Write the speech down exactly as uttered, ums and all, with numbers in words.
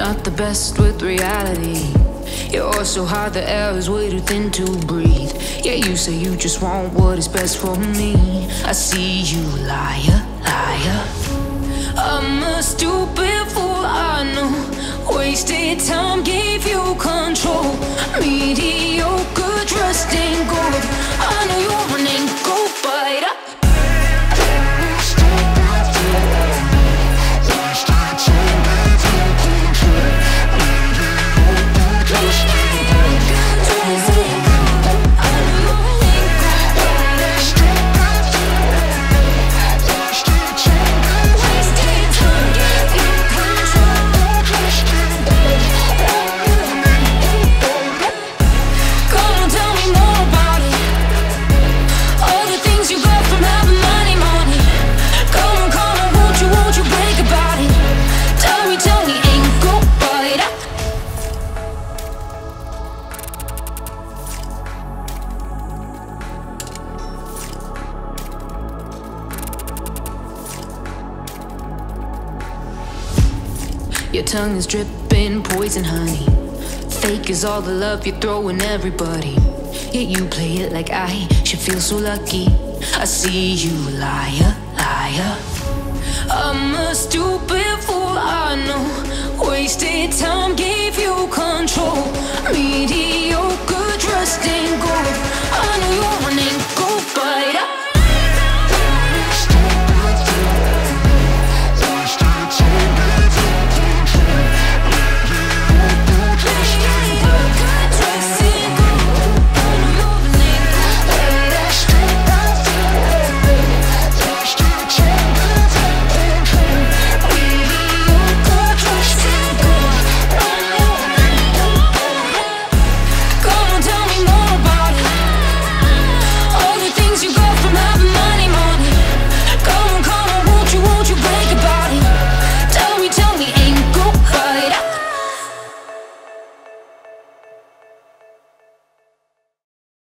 not the best with reality. You're all so hot, the air is way too thin to breathe. Yeah, you say you just want what is best for me. I see you, liar, liar. I'm a stupid fool, I know. Wasted time gave you control. Mediocre, trust in gold. I know you're running, go fight up. Your tongue is dripping poison, honey. Fake is all the love you're throwing everybody. Yet you play it like I should feel so lucky. I see you, liar, liar. I'm a stupid fool, I know. Wasted time gave you control. Mediocre, trust in gold. I know you're running.